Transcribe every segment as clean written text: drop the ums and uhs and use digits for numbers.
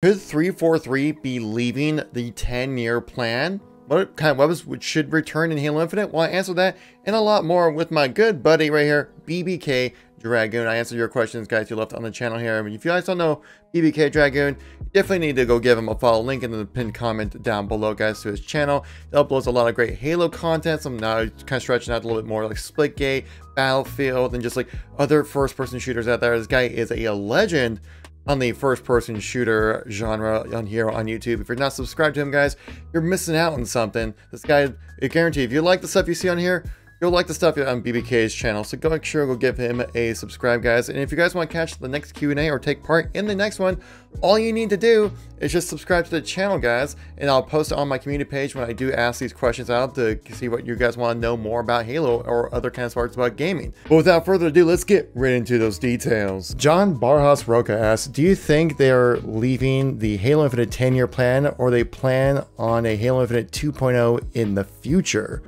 Could 343 be leaving the 10-year plan? What kind of weapons should return in Halo Infinite? Well, I answered that and a lot more with my good buddy right here, BBK Dragoon. I answered your questions, guys, you left on the channel here. I mean, if you guys don't know BBK Dragoon, you definitely need to go give him a follow. Link in the pinned comment down below, guys, to his channel. He uploads a lot of great Halo content. So I'm now kind of stretching out a little bit more, like Splitgate, Battlefield, and just like other first-person shooters out there. This guy is a legend on the first-person shooter genre on here on YouTube. If you're not subscribed to him, guys, you're missing out on something. This guy, I guarantee, if you like the stuff you see on here, you'll like the stuff on BBK's channel, so go make sure go give him a subscribe, guys. And if you guys want to catch the next Q&A or take part in the next one, all you need to do is just subscribe to the channel, guys, and I'll post it on my community page when I do ask these questions out to see what you guys want to know more about Halo or other kinds of parts about gaming. But without further ado, let's get right into those details. John Barhas Roca asks, do you think they're leaving the Halo Infinite 10-year plan, or they plan on a Halo Infinite 2.0 in the future?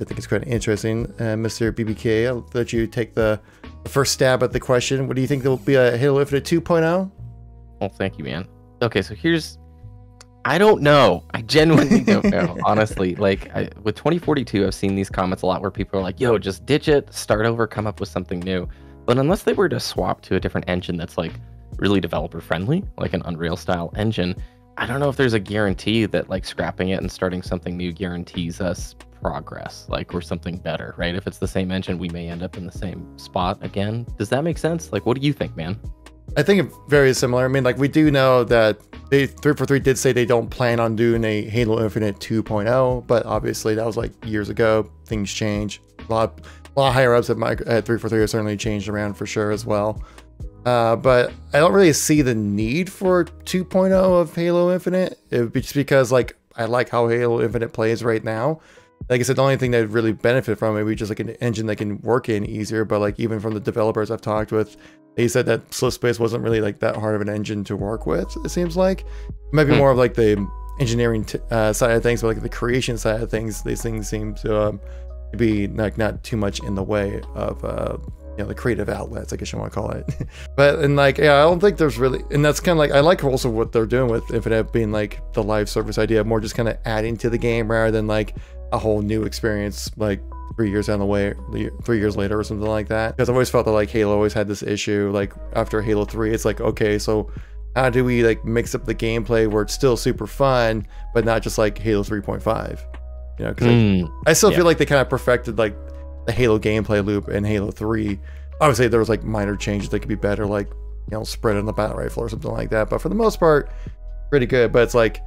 I think it's quite interesting. Mr. BBK, I'll let you take the first stab at the question. What do you think, there'll be a Halo Infinite 2.0? Oh, thank you, man. Okay, so here's... I don't know. I genuinely don't know, honestly. Like, with 2042, I've seen these comments a lot where people are like, yo, just ditch it, start over, come up with something new. But unless they were to swap to a different engine that's, like, really developer-friendly, like an Unreal-style engine, I don't know if there's a guarantee that, like, scrapping it and starting something new guarantees us progress, like, or something better, right? If it's the same engine, we may end up in the same spot again. Does that make sense? Like, what do you think, man? I think it's very similar. I mean, like, we do know that 343 did say they don't plan on doing a Halo Infinite 2.0, but obviously that was like years ago. Things change. A lot of higher ups at 343 have certainly changed around for sure as well. But I don't really see the need for 2.0 of Halo Infinite. It would be just because, like, I like how Halo Infinite plays right now. Like I said, the only thing that would really benefit from it would be just like an engine that can work in easier. But like, even from the developers I've talked with, they said that Slip Space wasn't really like that hard of an engine to work with. It seems like it might be more of like the engineering side of things, but like the creation side of things, these things seem to be like not too much in the way of you know, the creative outlets, I guess you want to call it. But, and like, yeah, I don't think there's really, and that's kind of like, I like also what they're doing with Infinite being like the live service idea, more just kind of adding to the game rather than like a whole new experience like 3 years down the way, 3 years later or something like that. Because I've always felt that like Halo always had this issue, like after Halo 3, it's like, okay, so how do we like mix up the gameplay where it's still super fun, but not just like Halo 3.5, you know? Because I still feel like they kind of perfected like the Halo gameplay loop in Halo 3. Obviously there was like minor changes that could be better, like, you know, spread on the battle rifle or something like that. But for the most part, pretty good. But it's like,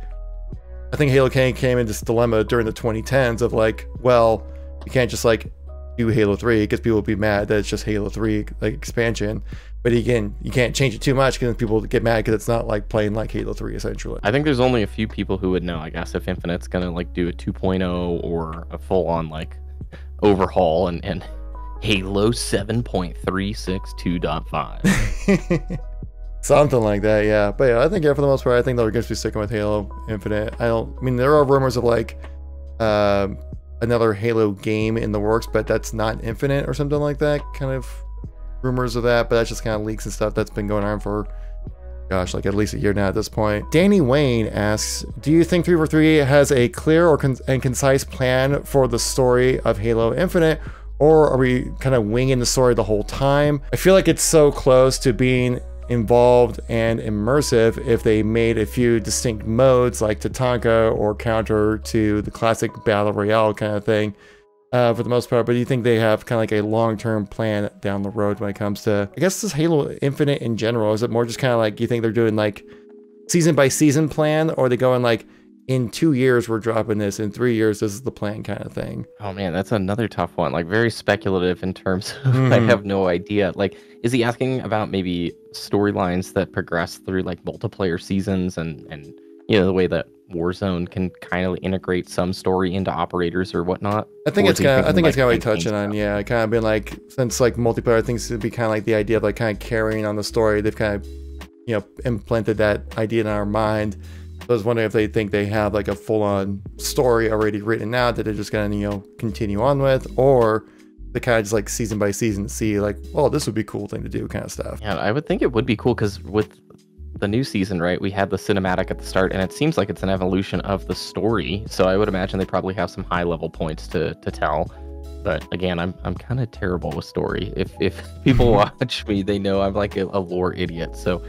I think Halo came in this dilemma during the 2010s of like, well, you can't just like do Halo 3 because people will be mad that it's just Halo 3 like expansion. But again, you can't change it too much because people get mad because it's not like playing like Halo 3 essentially. I think there's only a few people who would know, I guess, if Infinite's gonna like do a 2.0 or a full-on like overhaul and Halo 7.362.5. Something like that, yeah. But yeah, I think, yeah, for the most part, I think they're going to be sticking with Halo Infinite. I mean, there are rumors of like another Halo game in the works, but that's not Infinite or something like that. Kind of rumors of that, but that's just kind of leaks and stuff that's been going on for, gosh, like at least a year now at this point. Danny Wayne asks, do you think 343 has a clear or concise plan for the story of Halo Infinite? Or are we kind of winging the story the whole time? I feel like it's so close to being involved and immersive if they made a few distinct modes like Tatanka or counter to the classic battle royale kind of thing for the most part. But do you think they have kind of like a long-term plan down the road when it comes to, I guess, this Halo Infinite in general? Is it more just kind of like, you think they're doing like season by season plan, or are they going like, in 2 years we're dropping this, in 3 years this is the plan kind of thing? Oh man, that's another tough one. Like, very speculative in terms of I have no idea. Like, is he asking about maybe storylines that progress through like multiplayer seasons and you know, the way that Warzone can kind of integrate some story into operators or whatnot? I think it's kind of touching on yeah, kind of been like, since like multiplayer things to be kind of like the idea of like kind of carrying on the story, they've kind of, you know, implanted that idea in our mind. I was wondering if they think they have like a full-on story already written out that they're just gonna, you know, continue on with, or the kind of just like season by season see like, oh, this would be a cool thing to do kind of stuff. Yeah, I would think it would be cool, because with the new season, right, we had the cinematic at the start, and it seems like it's an evolution of the story. So I would imagine they probably have some high level points to tell. But again, I'm kind of terrible with story. If people watch me, they know I'm like a lore idiot. So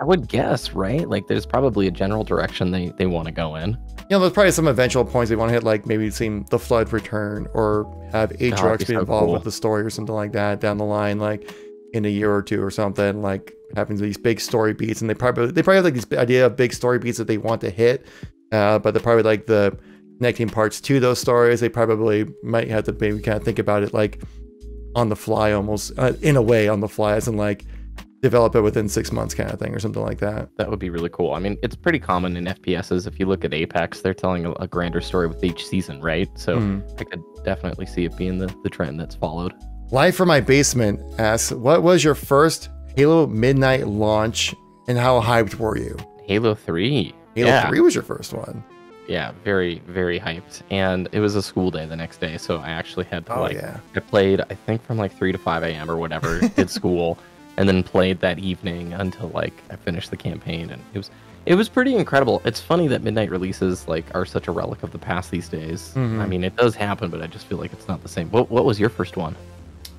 I would guess, right? Like there's probably a general direction they want to go in. You know, there's probably some eventual points they want to hit, like maybe seeing the Flood return or have Atriox be involved with the story or something like that down the line, like in a year or two or something, like having these big story beats. And they probably have like this idea of big story beats that they want to hit, but they're probably like the connecting parts to those stories. They probably might have to maybe kind of think about it like on the fly, almost in a way on the fly, as in like develop it within 6 months kind of thing or something like that. That would be really cool. I mean, it's pretty common in FPSs. If you look at Apex, they're telling a grander story with each season, right? So I could definitely see it being the trend that's followed. Life from My Basement asks, what was your first Halo Midnight launch and how hyped were you? Halo 3. Halo 3 was your first one. Yeah, very, very hyped. And it was a school day the next day, so I actually had to I played, I think, from like 3 to 5 a.m. or whatever, did school, and then played that evening until like I finished the campaign. And it was pretty incredible. It's funny that midnight releases like are such a relic of the past these days. I mean, it does happen, but I just feel like it's not the same. What was your first one?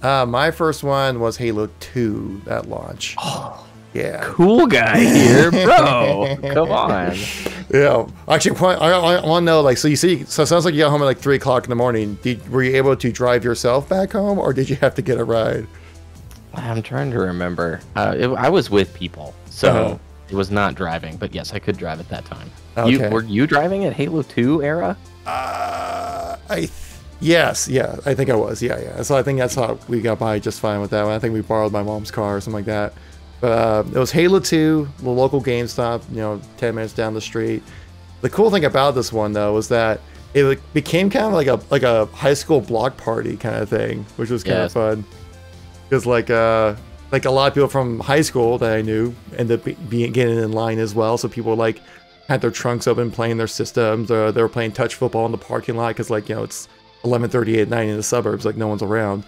My first one was Halo 2 at launch. Oh, yeah, cool guy here, bro. Come on. Yeah, actually, I want to know, like, so it sounds like you got home at like 3 o'clock in the morning. Were you able to drive yourself back home, or did you have to get a ride? I'm trying to remember. I was with people, so it was not driving. But yes, I could drive at that time. Okay. Were you driving at Halo 2 era? Yes, I think I was. Yeah. So I think that's how we got by just fine with that one. I think we borrowed my mom's car or something like that. It was Halo 2, the local GameStop, you know, 10 minutes down the street. The cool thing about this one, though, was that it became kind of like a high school block party kind of thing, which was kind of fun. Because like a lot of people from high school that I knew ended up getting in line as well. So people like had their trunks open, playing their systems. They were playing touch football in the parking lot because, like, you know, it's 11:30 at night in the suburbs, like no one's around.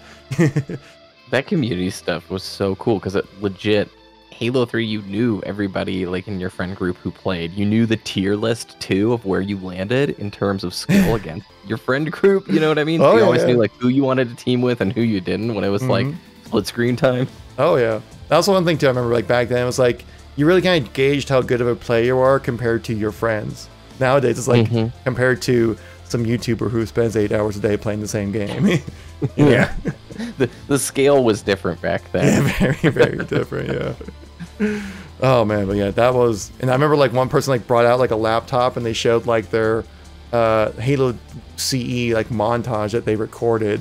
That community stuff was so cool because it legit. Halo 3, you knew everybody like in your friend group who played. You knew the tier list too of where you landed in terms of skill against your friend group. You know what I mean? Oh, you always knew like who you wanted to team with and who you didn't when it was like split screen time. Oh yeah, that's one thing too. I remember like back then it was like you really kind of gauged how good of a player you are compared to your friends. Nowadays it's like compared to some YouTuber who spends 8 hours a day playing the same game. Yeah, the scale was different back then. Yeah, very, very different. Yeah. Oh man, but yeah, that was, and I remember like one person like brought out like a laptop and they showed like their Halo CE like montage that they recorded.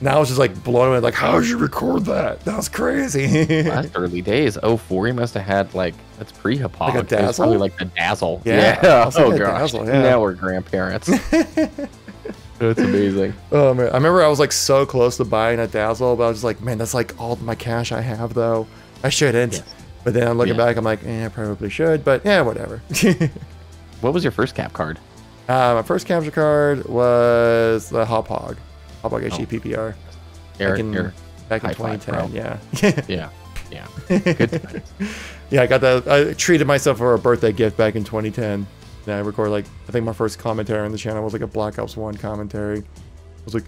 And I was just like blown away, like, how did you record that? That was crazy. Last early days, 04, he must have had like, that's pre-Hapog. Like it was probably like the Dazzle. Yeah. Oh like gosh, Dazzle, now we're grandparents. That's amazing. Oh man, I remember I was like so close to buying a Dazzle, but I was just like, man, that's like all my cash I have though. I shouldn't. Yes. But then I'm looking back, I'm like, eh, I probably should, but yeah, whatever. What was your first cap card? My first capture card was the Hapog. Hapog HEPPR. Back in 2010, yeah. Good times. Yeah, I got that. I treated myself for a birthday gift back in 2010. And I recorded like, I think my first commentary on the channel was like a Black Ops 1 commentary. I was like,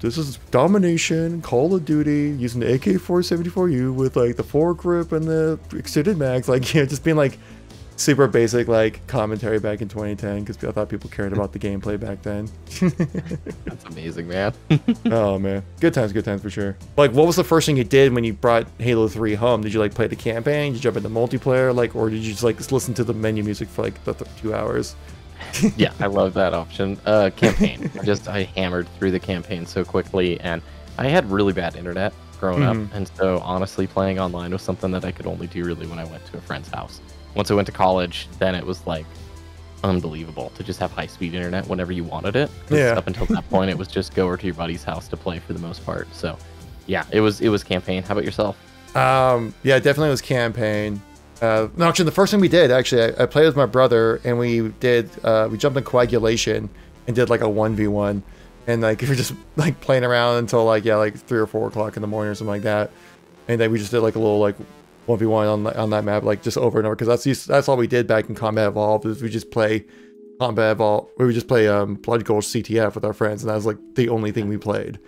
this is domination, Call of Duty, using the AK-474U with like the foregrip and the extended mags, like, you know, just being like super basic like commentary back in 2010 because I thought people cared about the gameplay back then. That's amazing, man. Oh man, good times for sure. Like, what was the first thing you did when you brought Halo 3 home? Did you like play the campaign? Did you jump into multiplayer? Like, or did you just like listen to the menu music for like the 2 hours? Yeah, I love that option. Campaign. I hammered through the campaign so quickly, and I had really bad internet growing up, and so honestly playing online was something that I could only do really when I went to a friend's house. Once I went to college, then it was like unbelievable to just have high-speed internet whenever you wanted it. Yeah. Up until that point, it was just go over to your buddy's house to play for the most part. So, yeah, it was campaign. How about yourself? Yeah, definitely was campaign. No, actually, the first thing we did, actually, I played with my brother, and we jumped in Coagulation and did like a 1v1, and like we were just like playing around until like 3 or 4 o'clock in the morning or something like that, and then we just did like a little like 1v1 on that map, like, just over and over, because that's all we did back in Combat Evolved, is we just play Combat Evolved, we would just play Blood Gulch CTF with our friends, and that was like the only thing we played.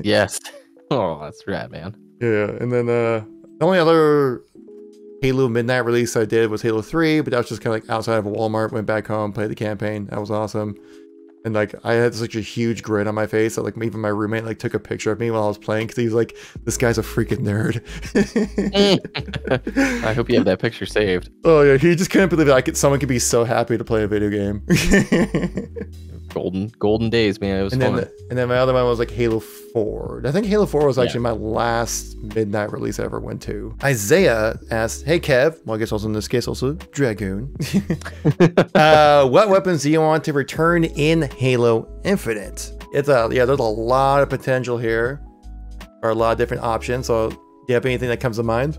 Yes. Oh, that's rad, man. Yeah, and then the only other Halo Midnight release I did was Halo 3, but that was just kind of like outside of a Walmart, went back home, played the campaign. That was awesome. And like, I had such a huge grin on my face that like even my roommate like took a picture of me while I was playing, because he's like, "This guy's a freaking nerd." I hope you have that picture saved. Oh yeah, he just couldn't believe it. Someone could be so happy to play a video game. golden days, man. It was fun. And then my other one was like Halo 4. I think Halo 4 was actually my last midnight release I ever went to. Isaiah asked, "Hey Kev," well, I guess also in this case also Dragoon. "What weapons do you want to return in Halo Infinite?" There's a lot of potential here, or a lot of different options. So do you have anything that comes to mind?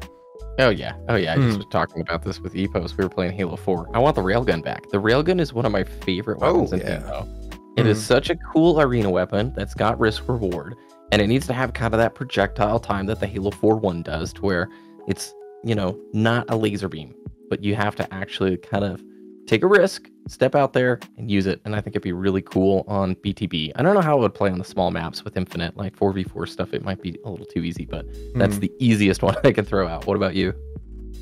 Oh yeah, I just was talking about this with Epos. We were playing Halo 4. I want the railgun back. The railgun is one of my favorite weapons in Halo. It is such a cool arena weapon that's got risk reward, and it needs to have kind of that projectile time that the Halo 4 one does, to where it's, you know, not a laser beam, but you have to actually kind of take a risk, step out there, and use it. And I think it'd be really cool on BTB. I don't know how it would play on the small maps with Infinite, like 4v4 stuff. It might be a little too easy, but that's the easiest one I can throw out. What about you?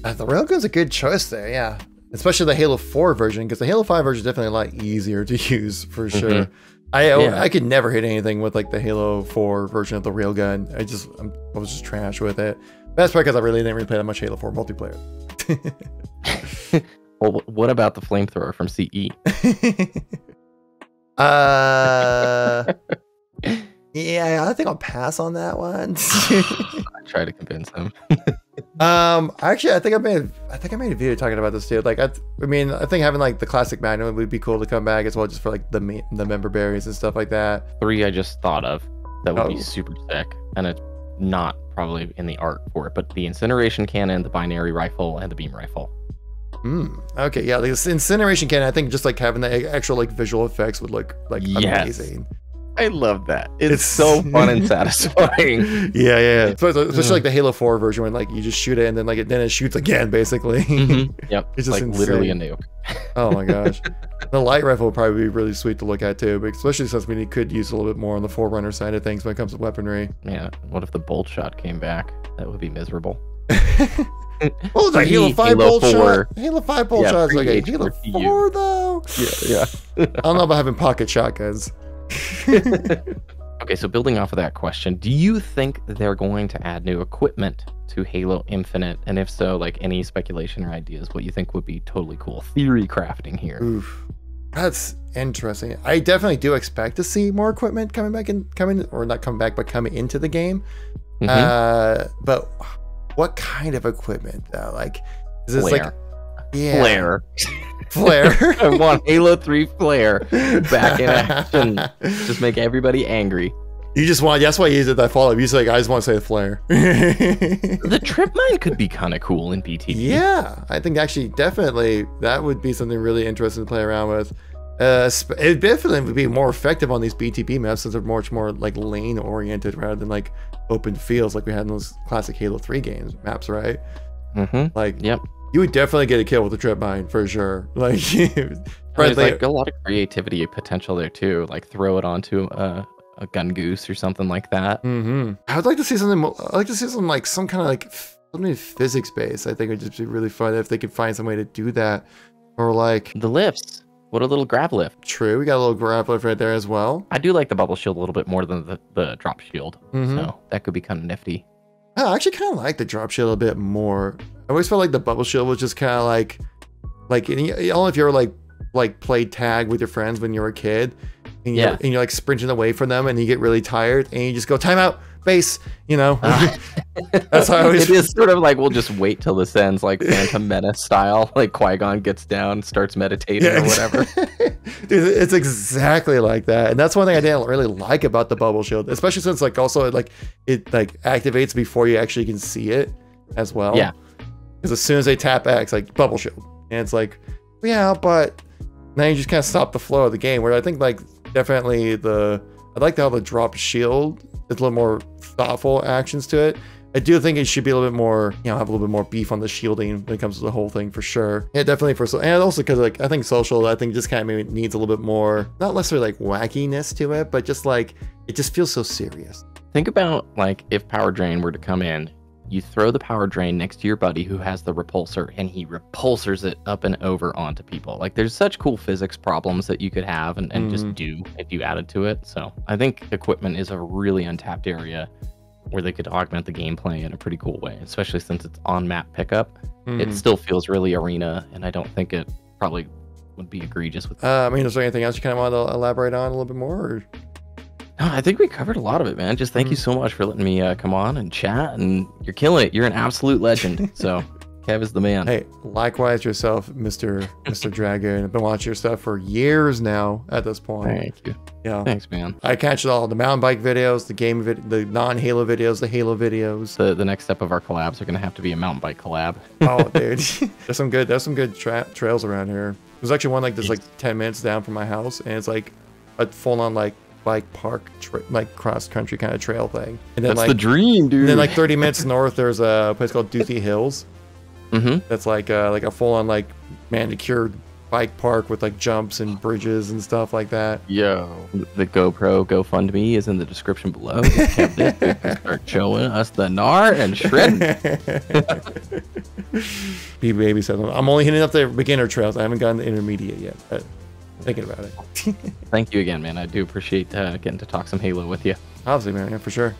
The railgun's a good choice there, yeah. Especially the Halo 4 version, because the Halo 5 version is definitely a lot easier to use, for sure. I could never hit anything with like the Halo 4 version of the railgun. I was just trash with it. That's probably because I didn't really play that much Halo 4 multiplayer. Well, what about the flamethrower from CE? Yeah, I think I'll pass on that one. I try to convince him. Actually, I think I made a video talking about this too. Like, I think having like the classic Magnum would be cool to come back as well, just for like the member berries and stuff like that. Three, I just thought of that would be super sick, and it's not probably in the art for it, but the Incineration Cannon, the Binary Rifle, and the Beam Rifle. Okay, yeah, this Incineration Cannon. I think just like having the actual like visual effects would look like amazing. I love that. It's so fun and satisfying. Yeah. Especially like the Halo 4 version, when like you just shoot it and then like then it shoots again, basically. Yep. It's just like literally a nuke. Oh my gosh. The light rifle would probably be really sweet to look at too, but especially since we could use a little bit more on the Forerunner side of things when it comes to weaponry. Yeah. What if the bolt shot came back? That would be miserable. Oh, the Halo 5 bolt shot. Halo 5 bolt shot is like a Halo 4 though. Yeah. I don't know about having pocket shotguns. Okay, so building off of that question, do you think they're going to add new equipment to Halo Infinite? And if so, like any speculation or ideas, what you think would be totally cool theory crafting here? Oof. That's interesting. I definitely do expect to see more equipment coming into the game. But what kind of equipment though? Like, is this Flare. Like, yeah. Flare. I want Halo 3 Flare back in action. Just make everybody angry. You just want, that's why you use it that follow-up. You just like, I just want to say Flare. The Trip Mine could be kind of cool in BTB. Yeah, I think actually definitely that would be something really interesting to play around with. It definitely would be more effective on these BTB maps, since they're much more like lane-oriented rather than like open fields like we had in those classic Halo 3 games maps, right? Like, yep. You would definitely get a kill with the trip mine for sure. Like, there's like a lot of creativity potential there too. Like throw it onto a gun goose or something like that. I would like to see something. I'd like to see some like some kind of like something physics based. I think it'd just be really fun if they could find some way to do that, or like the lifts. What a little grab lift. True, we got a little grab lift right there as well. I do like the bubble shield a little bit more than the drop shield. So that could be kind of nifty. I actually kind of like the drop shield a bit more. I always felt like the bubble shield was just kind of like I don't know if you ever like played tag with your friends when you were a kid, and you're like sprinting away from them, and you get really tired, and you just go timeout, base, you know. That's how I always. It is sort of like we'll just wait till this ends, like Phantom Menace style, like Qui-Gon gets down, starts meditating or whatever. Dude, it's exactly like that, and that's one thing I didn't really like about the bubble shield, especially since like also it activates before you actually can see it as well. Yeah. Because as soon as they tap X, like bubble shield, and it's like, yeah, but now you just kind of stop the flow of the game. Where I think like definitely I like how the drop shield is a little more thoughtful actions to it. I do think it should be a little bit more, you know, have a little bit more beef on the shielding when it comes to the whole thing for sure. Yeah, definitely for, and also because like I think social, I think just kind of maybe needs a little bit more, not necessarily like wackiness to it, but just like it just feels so serious. Think about like if Power Drain were to come in, you throw the Power Drain next to your buddy who has the repulsor and he repulsors it up and over onto people. Like there's such cool physics problems that you could have and just do if you added to it. So I think equipment is a really untapped area where they could augment the gameplay in a pretty cool way, especially since it's on map pickup. It still feels really arena, and I don't think it probably would be egregious with I mean, is there anything else you kind of want to elaborate on a little bit more? Or? No, I think we covered a lot of it, man. Just thank you so much for letting me come on and chat, and you're killing it. You're an absolute legend. So Kev is the man. Hey, likewise yourself, Mr. Dragoon. I've been watching your stuff for years now at this point. Thank you. Yeah. Thanks, man. I catch it all. The mountain bike videos, the game, the non-Halo videos, the Halo videos. The next step of our collabs are going to have to be a mountain bike collab. Oh, dude. There's some good trails around here. There's actually one like this, like 10 minutes down from my house, and it's like a full-on like bike park, like cross-country kind of trail thing. And then, that's like, the dream, dude. And then like 30 minutes north, there's a place called Duthie Hills. That's like a full-on like manicured bike park with like jumps and bridges and stuff like that. Yo, the GoPro GoFundMe is in the description below. Start showing us the gnar and shredding. Baby said, I'm only hitting up the beginner trails. I haven't gotten the intermediate yet, but thinking about it. Thank you again, man. I do appreciate getting to talk some Halo with you. Obviously, man. Yeah, for sure.